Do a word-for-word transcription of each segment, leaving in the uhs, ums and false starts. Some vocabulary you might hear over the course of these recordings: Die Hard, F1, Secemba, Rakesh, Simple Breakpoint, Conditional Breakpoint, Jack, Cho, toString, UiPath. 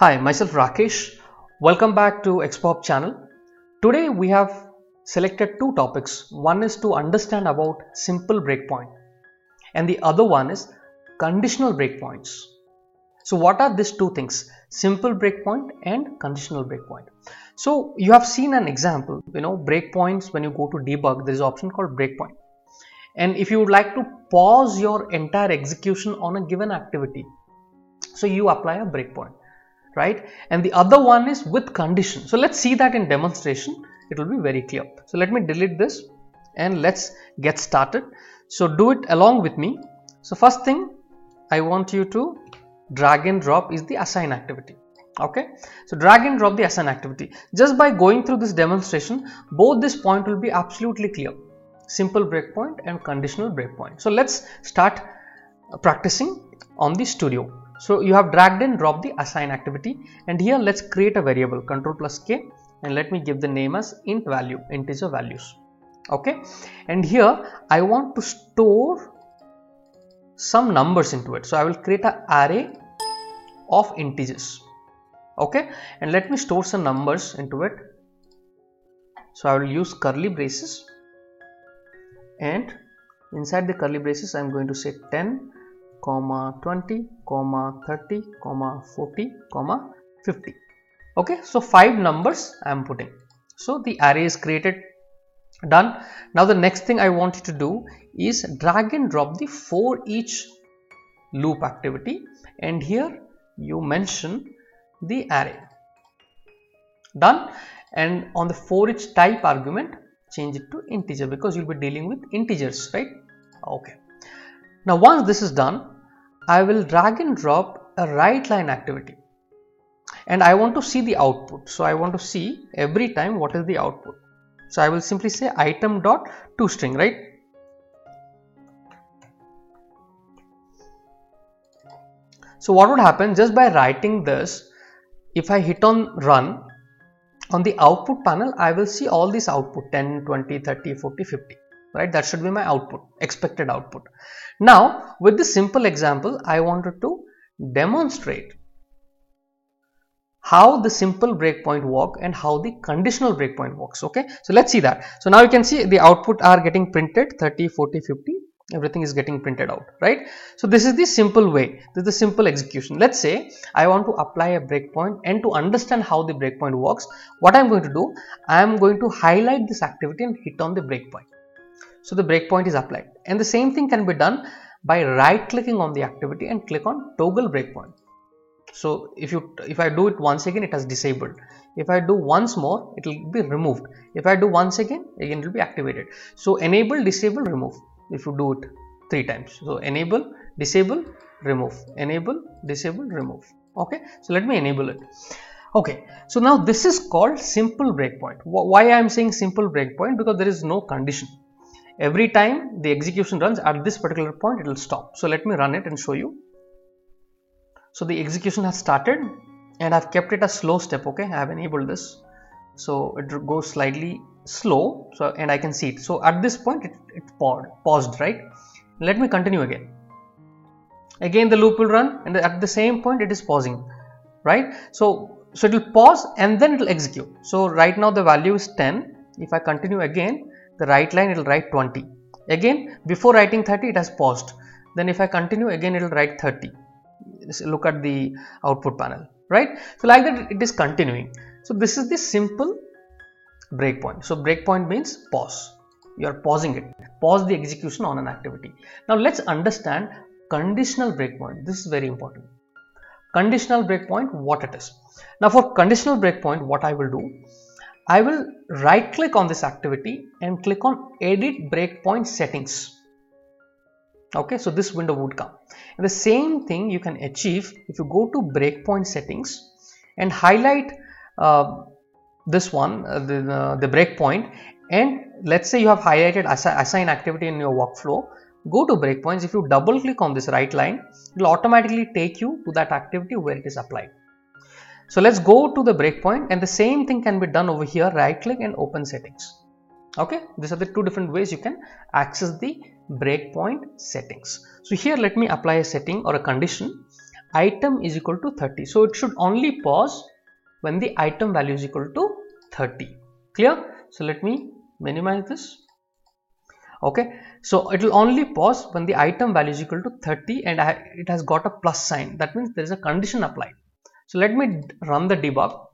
Hi, myself Rakesh. Welcome back to X POP channel. Today we have selected two topics. One is to understand about simple breakpoint and the other one is conditional breakpoints. So what are these two things? Simple breakpoint and conditional breakpoint. So you have seen an example, you know, breakpoints. When you go to debug, there is an option called breakpoint. And if you would like to pause your entire execution on a given activity, so you apply a breakpoint. Right? And the other one is with condition. So let's see that in demonstration. It will be very clear. So let me delete this and let's get started. So do it along with me. So first thing I want you to drag and drop is the assign activity. Okay. So drag and drop the assign activity. Just by going through this demonstration, both this point will be absolutely clear. Simple breakpoint and conditional breakpoint. So let's start practicing on the studio. So you have dragged and dropped the assign activity, and here let's create a variable, control plus K, and let me give the name as int value, integer values. Okay. And here I want to store some numbers into it. So I will create an array of integers. Okay. And let me store some numbers into it. So I will use curly braces, and inside the curly braces, I'm going to say ten, twenty, thirty, forty, fifty. Okay, so five numbers I am putting. So the array is created, done. Now the next thing I want you to do is drag and drop the for each loop activity, and here you mention the array. Done. And on the for each type argument, change it to integer because you'll be dealing with integers, right? Okay. Now once this is done, I will drag and drop a right line activity, and I want to see the output. So I want to see every time what is the output. So I will simply say item dot toString, right? So what would happen just by writing this, if I hit on run, on the output panel, I will see all these output ten, twenty, thirty, forty, fifty. Right, that should be my output, expected output. Now, with this simple example, I wanted to demonstrate how the simple breakpoint works and how the conditional breakpoint works. Okay, so let's see that. So now you can see the output are getting printed, thirty, forty, fifty, everything is getting printed out, right? So this is the simple way, this is the simple execution. Let's say I want to apply a breakpoint, and to understand how the breakpoint works, what I'm going to do, I'm going to highlight this activity and hit on the breakpoint. So the breakpoint is applied, and the same thing can be done by right clicking on the activity and click on toggle breakpoint. So if you, if I do it once again, it has disabled. If I do once more, it will be removed. If I do once again, again it will be activated. So enable, disable, remove. If you do it three times, so enable, disable, remove, enable, disable, remove. Okay. So let me enable it. Okay, so now this is called simple breakpoint. Why I am saying simple breakpoint? Because there is no condition. Every time the execution runs at this particular point, it will stop. So let me run it and show you. So the execution has started, and I've kept it a slow step. Okay, I have enabled this, so it goes slightly slow. So, and I can see it. So at this point, it, it paused, right? Let me continue again. Again, the loop will run, and at the same point, it is pausing, right? So, so it will pause and then it will execute. So right now the value is ten. If I continue again, the right line, it will write twenty. Again, before writing thirty, it has paused. Then if I continue again, it will write thirty. So look at the output panel, right? So like that, it is continuing. So this is the simple breakpoint. So breakpoint means pause. You are pausing it. Pause the execution on an activity. Now let's understand conditional breakpoint. This is very important. Conditional breakpoint, what it is. Now for conditional breakpoint, what I will do, I will right click on this activity and click on edit breakpoint settings. Okay, so this window would come, and the same thing you can achieve if you go to breakpoint settings and highlight uh, this one, uh, the, uh, the breakpoint, and let's say you have highlighted assi- assign activity in your workflow. Go to breakpoints. If you double click on this right line, it will automatically take you to that activity where it is applied. So let's go to the breakpoint, and the same thing can be done over here, right click and open settings. Okay, these are the two different ways you can access the breakpoint settings. So here let me apply a setting or a condition. item is equal to thirty. So it should only pause when the item value is equal to thirty. Clear? So let me minimize this. Okay, so it will only pause when the item value is equal to thirty and I, it has got a plus sign. That means there is a condition applied. So let me run the debug,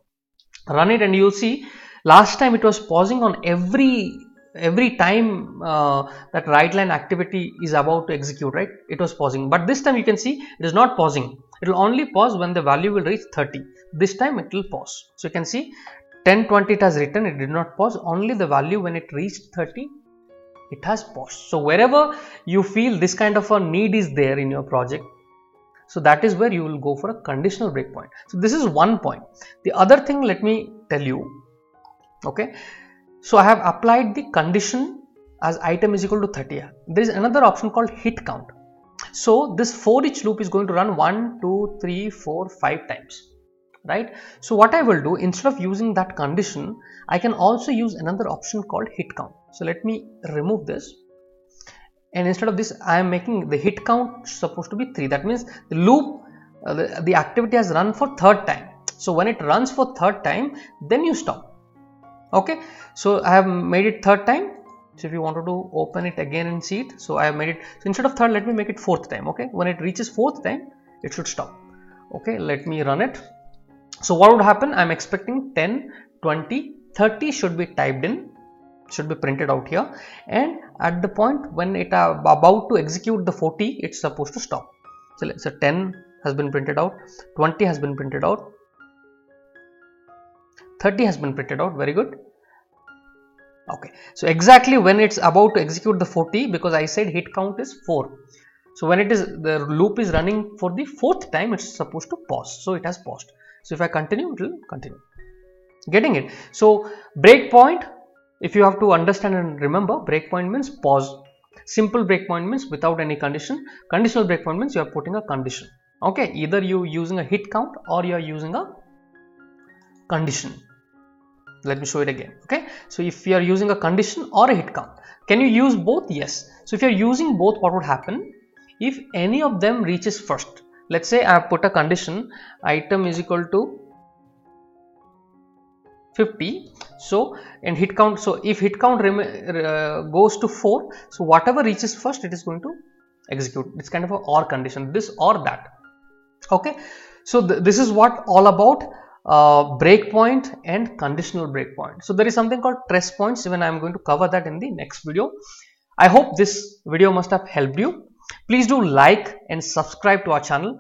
run it, and you'll see last time it was pausing on every every time uh, that right line activity is about to execute, right? It was pausing, but this time you can see it is not pausing. It will only pause when the value will reach thirty. This time it will pause. So you can see ten twenty it has written, it did not pause. Only the value when it reached thirty, it has paused. So wherever you feel this kind of a need is there in your project, so that is where you will go for a conditional breakpoint. So this is one point. The other thing, let me tell you, okay. So I have applied the condition as item is equal to thirty. There is another option called hit count. So this for each loop is going to run one, two, three, four, five times, right? So what I will do, instead of using that condition, I can also use another option called hit count. So let me remove this, and instead of this I am making the hit count supposed to be three. That means the loop, uh, the, the activity has run for third time. So when it runs for third time, then you stop. Okay, so I have made it third time. So if you wanted to open it again and see it, so I have made it, so instead of third, let me make it fourth time. Okay, when it reaches fourth time, it should stop. Okay, let me run it. So what would happen? I'm expecting ten, twenty, thirty should be typed in, should be printed out here, and at the point when it uh, about to execute the forty, it's supposed to stop. So let's say ten has been printed out, twenty has been printed out, thirty has been printed out. Very good. Okay, so exactly when it's about to execute the forty, because I said hit count is four, so when it is, the loop is running for the fourth time, it's supposed to pause. So it has paused. So if I continue, it will continue. Getting it? So breakpoint, if you have to understand and remember, breakpoint means pause. Simple breakpoint means without any condition. Conditional breakpoint means you are putting a condition. Okay, either you using a hit count or you are using a condition. Let me show it again. Okay, so if you are using a condition or a hit count, can you use both? Yes. So if you are using both, what would happen? If any of them reaches first, let's say I have put a condition, item is equal to fifty, so, and hit count, so if hit count uh, goes to four, so whatever reaches first, it is going to execute. It's kind of a or condition, this or that. Okay, so th this is what all about Uh, breakpoint and conditional breakpoint. So there is something called trace points. Even I am going to cover that in the next video. I hope this video must have helped you. Please do like and subscribe to our channel,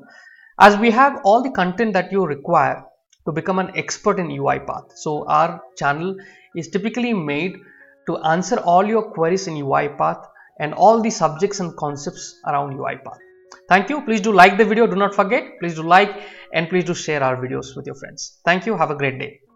as we have all the content that you require to become an expert in UiPath. So our channel is typically made to answer all your queries in UiPath and all the subjects and concepts around UiPath. Thank you. Please do like the video. Do not forget. Please do like and please do share our videos with your friends. Thank you. Have a great day.